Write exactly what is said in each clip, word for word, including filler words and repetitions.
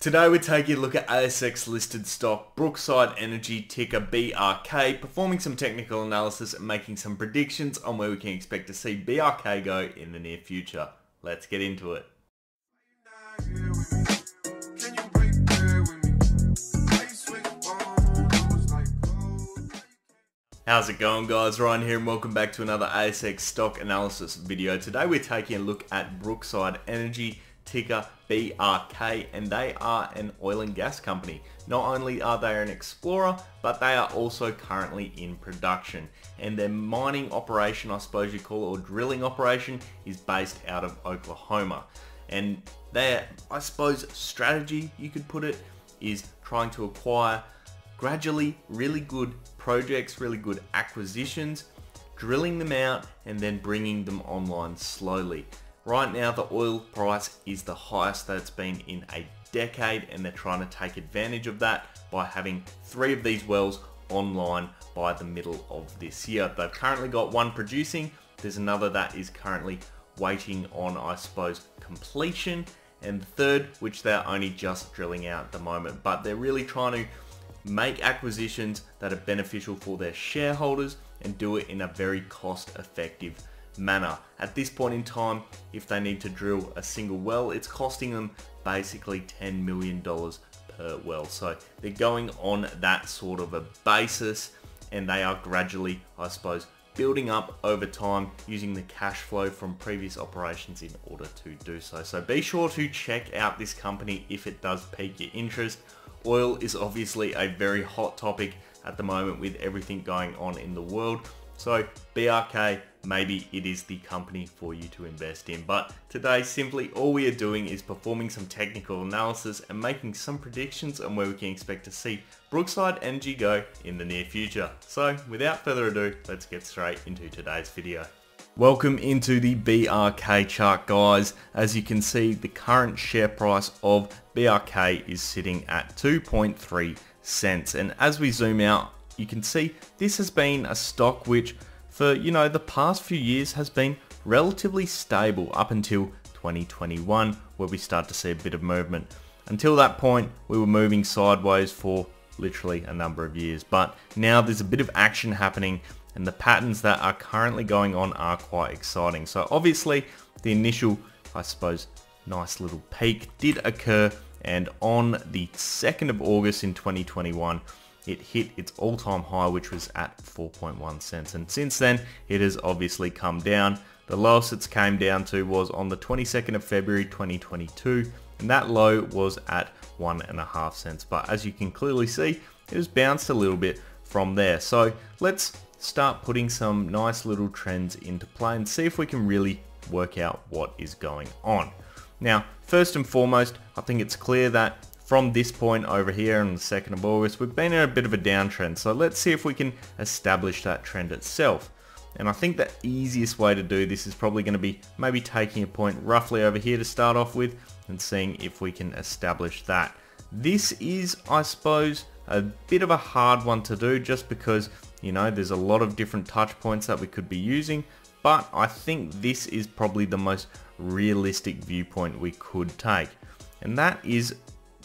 Today we're taking a look at A S X listed stock Brookside Energy, ticker B R K, performing some technical analysis and making some predictions on where we can expect to see B R K go in the near future. Let's get into it. How's it going, guys? Ryan here and welcome back to another A S X stock analysis video. Today we're taking a look at Brookside Energy, ticker B R K, and they are an oil and gas company. Not only are they an explorer, but they are also currently in production, and their mining operation, I suppose you call it, or drilling operation, is based out of Oklahoma. And their, I suppose, strategy, you could put it, is trying to acquire gradually really good projects, really good acquisitions, drilling them out and then bringing them online slowly. Right now, the oil price is the highest that it's been in a decade, and they're trying to take advantage of that by having three of these wells online by the middle of this year. They've currently got one producing. There's another that is currently waiting on, I suppose, completion, and the third, which they're only just drilling out at the moment. But they're really trying to make acquisitions that are beneficial for their shareholders and do it in a very cost-effective manner. At this point in time, if they need to drill a single well, it's costing them basically ten million dollars per well. So they're going on that sort of a basis, and they are gradually, I suppose, building up over time using the cash flow from previous operations in order to do so. So be sure to check out this company if it does pique your interest. Oil is obviously a very hot topic at the moment with everything going on in the world. So B R K, maybe it is the company for you to invest in. But today, simply all we are doing is performing some technical analysis and making some predictions on where we can expect to see Brookside Energy go in the near future. So without further ado, let's get straight into today's video. Welcome into the B R K chart, guys. As you can see, the current share price of B R K is sitting at two point three cents. And as we zoom out, you can see this has been a stock which for, you know, the past few years has been relatively stable up until twenty twenty-one, where we start to see a bit of movement. Until that point, we were moving sideways for literally a number of years, but now there's a bit of action happening, and the patterns that are currently going on are quite exciting. So obviously the initial, I suppose, nice little peak did occur, and on the second of August in twenty twenty-one, it hit its all-time high, which was at four point one cents. And since then, it has obviously come down. The lowest it's came down to was on the twenty-second of February, twenty twenty-two. And that low was at one and a half cents. But as you can clearly see, it has bounced a little bit from there. So let's start putting some nice little trends into play and see if we can really work out what is going on. Now, first and foremost, I think it's clear that from this point over here on the second of August, we've been in a bit of a downtrend. So let's see if we can establish that trend itself. And I think the easiest way to do this is probably going to be maybe taking a point roughly over here to start off with and seeing if we can establish that. This is, I suppose, a bit of a hard one to do just because, you know, there's a lot of different touch points that we could be using. But I think this is probably the most realistic viewpoint we could take. And that is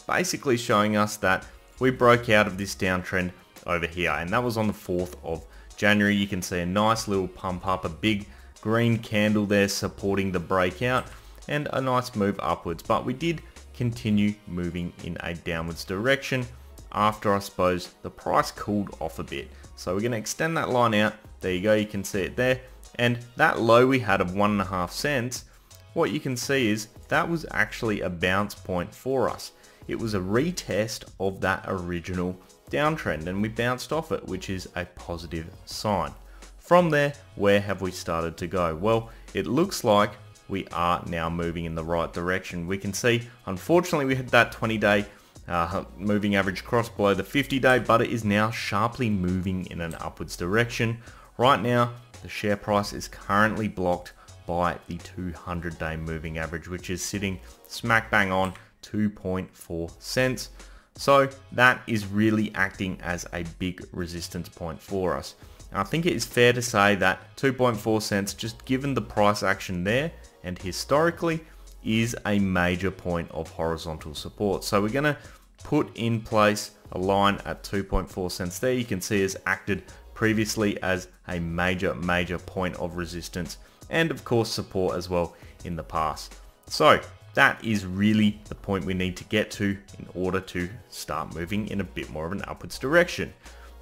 basically showing us that we broke out of this downtrend over here, and that was on the fourth of January. You can see a nice little pump up, a big green candle there supporting the breakout, and a nice move upwards. But we did continue moving in a downwards direction after, I suppose, the price cooled off a bit. So we're going to extend that line out. There you go, you can see it there. And that low we had of one and a half cents, what you can see is that was actually a bounce point for us. It was a retest of that original downtrend, and we bounced off it, which is a positive sign. From there, where have we started to go? Well, it looks like we are now moving in the right direction. We can see, unfortunately, we had that twenty day uh, moving average cross below the fifty day, but it is now sharply moving in an upwards direction. Right now, the share price is currently blocked by the two hundred day moving average, which is sitting smack bang on two point four cents. So that is really acting as a big resistance point for us. And I think it is fair to say that two point four cents, just given the price action there and historically, is a major point of horizontal support. So we're going to put in place a line at two point four cents there. You can see it's acted previously as a major, major point of resistance and of course support as well in the past. So that is really the point we need to get to in order to start moving in a bit more of an upwards direction.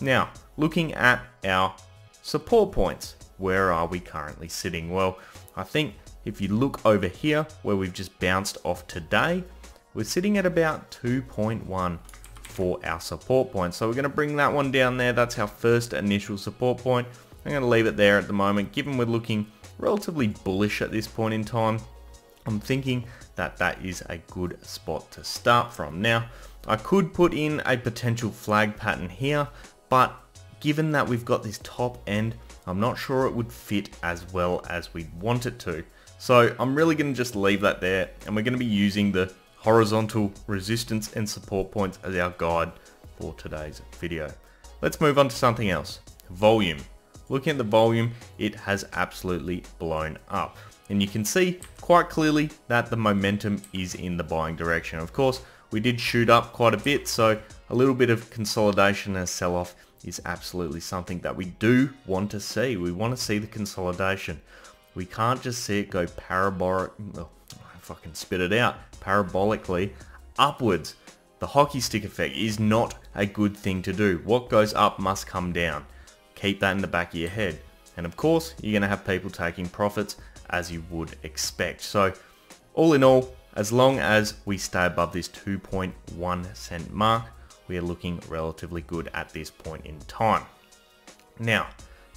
Now, looking at our support points, where are we currently sitting? Well, I think if you look over here where we've just bounced off today, we're sitting at about two point one for our support point. So we're going to bring that one down there. That's our first initial support point. I'm going to leave it there at the moment, given we're looking relatively bullish at this point in time. I'm thinking that that is a good spot to start from. Now, I could put in a potential flag pattern here, but given that we've got this top end, I'm not sure it would fit as well as we'd want it to. So I'm really going to just leave that there, and we're going to be using the horizontal resistance and support points as our guide for today's video. Let's move on to something else. Volume. Looking at the volume, it has absolutely blown up. And you can see quite clearly that the momentum is in the buying direction. Of course, we did shoot up quite a bit, so a little bit of consolidation and sell-off is absolutely something that we do want to see. We want to see the consolidation. We can't just see it go parabolic, oh, I fucking spit it out, parabolically upwards. The hockey stick effect is not a good thing to do. What goes up must come down. Keep that in the back of your head. And of course, you're going to have people taking profits as you would expect. So all in all, as long as we stay above this two point one cent mark, we are looking relatively good at this point in time. Now,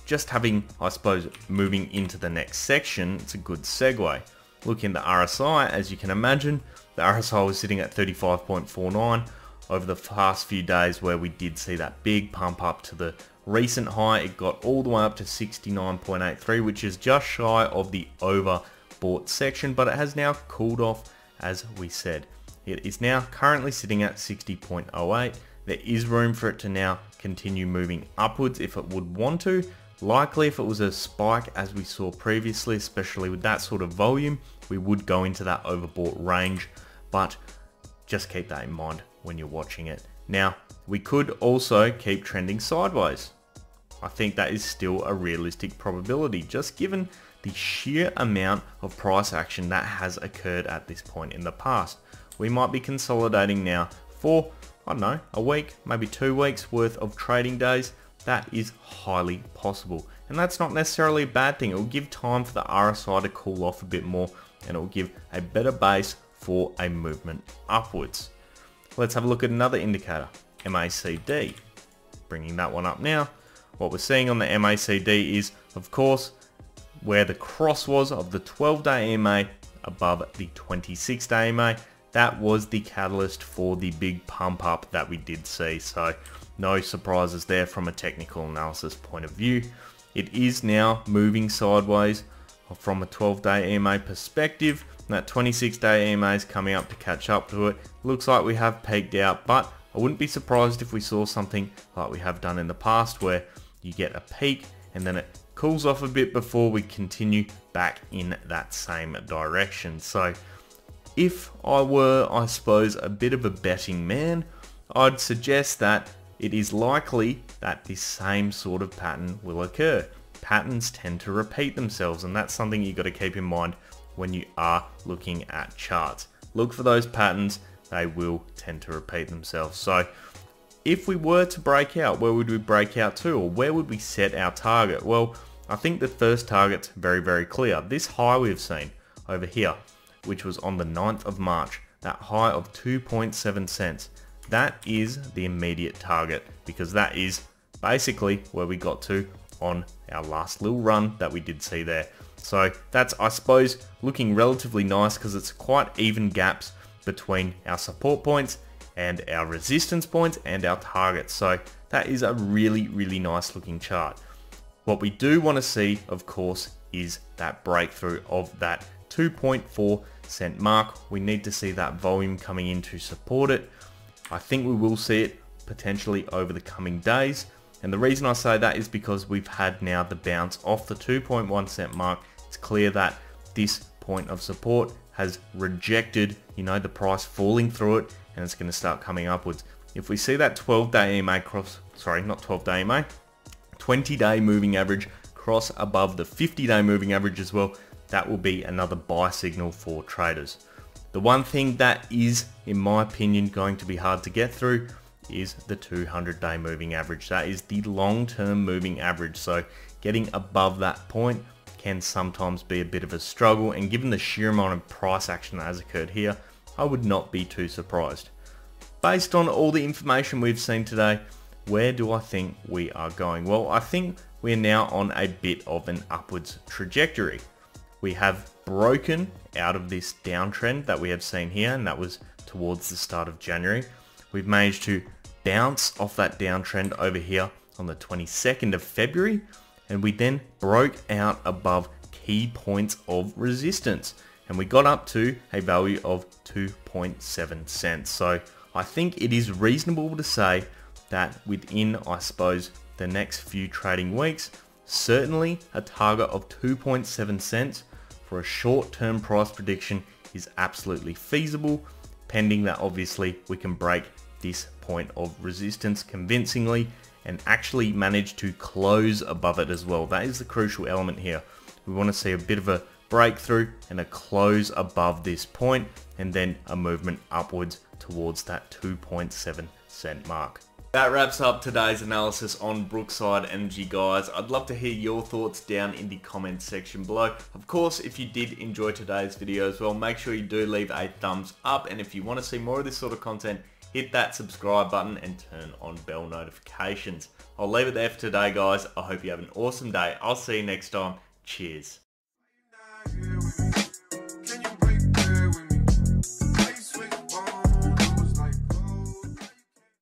just having, I suppose, moving into the next section, it's a good segue. Looking at the R S I, as you can imagine, the R S I was sitting at thirty-five point four nine over the past few days where we did see that big pump up to the recent high. It got all the way up to sixty-nine point eight three, which is just shy of the overbought section, but it has now cooled off, as we said. It is now currently sitting at sixty point oh eight. There is room for it to now continue moving upwards if it would want to. Likely if it was a spike as we saw previously, especially with that sort of volume, we would go into that overbought range, but just keep that in mind when you're watching it. Now, we could also keep trending sideways. I think that is still a realistic probability, just given the sheer amount of price action that has occurred at this point in the past. We might be consolidating now for, I don't know, a week, maybe two weeks worth of trading days. That is highly possible. And that's not necessarily a bad thing. It will give time for the R S I to cool off a bit more, and it will give a better base for a movement upwards. Let's have a look at another indicator, M A C D. Bringing that one up now. What we're seeing on the M A C D is, of course, where the cross was of the twelve day E M A above the twenty-six day E M A. That was the catalyst for the big pump up that we did see. So no surprises there from a technical analysis point of view. It is now moving sideways from a twelve day E M A perspective. That twenty-six day E M A is coming up to catch up to it. Looks like we have peaked out, but I wouldn't be surprised if we saw something like we have done in the past where you get a peak and then it cools off a bit before we continue back in that same direction. So if I were, I suppose, a bit of a betting man, I'd suggest that it is likely that this same sort of pattern will occur. Patterns tend to repeat themselves, and that's something you've got to keep in mind when you are looking at charts. Look for those patterns, they will tend to repeat themselves. So if we were to break out, where would we break out to, or where would we set our target? Well, I think the first target's very, very clear. This high we've seen over here, which was on the ninth of March, that high of two point seven cents. That is the immediate target, because that is basically where we got to on our last little run that we did see there. So that's, I suppose, looking relatively nice because it's quite even gaps between our support points and our resistance points and our targets. So that is a really, really nice looking chart. What we do want to see, of course, is that breakthrough of that two point four cent mark. We need to see that volume coming in to support it. I think we will see it potentially over the coming days. And the reason I say that is because we've had now the bounce off the two point one cent mark. It's clear that this point of support has rejected, you know, the price falling through it, and it's going to start coming upwards. If we see that twelve day E M A cross, sorry, not twelve day E M A, twenty day moving average cross above the fifty day moving average as well, that will be another buy signal for traders. The one thing that is, in my opinion, going to be hard to get through is the two hundred day moving average. That is the long-term moving average. So getting above that point can sometimes be a bit of a struggle. And given the sheer amount of price action that has occurred here, I would not be too surprised. Based on all the information we've seen today, where do I think we are going? Well, I think we're now on a bit of an upwards trajectory. We have broken out of this downtrend that we have seen here, and that was towards the start of January. We've managed to bounce off that downtrend over here on the twenty-second of February, and we then broke out above key points of resistance, and we got up to a value of two point seven cents. So I think it is reasonable to say that within, I suppose, the next few trading weeks, certainly a target of two point seven cents for a short-term price prediction is absolutely feasible, pending that obviously we can break this point of resistance convincingly and actually manage to close above it as well. That is the crucial element here. We want to see a bit of a breakthrough and a close above this point, and then a movement upwards towards that two point seven cent mark. That wraps up today's analysis on Brookside Energy, guys. I'd love to hear your thoughts down in the comments section below. Of course, if you did enjoy today's video as well, make sure you do leave a thumbs up. And if you want to see more of this sort of content, hit that subscribe button and turn on bell notifications. I'll leave it there for today, guys. I hope you have an awesome day. I'll see you next time. Cheers.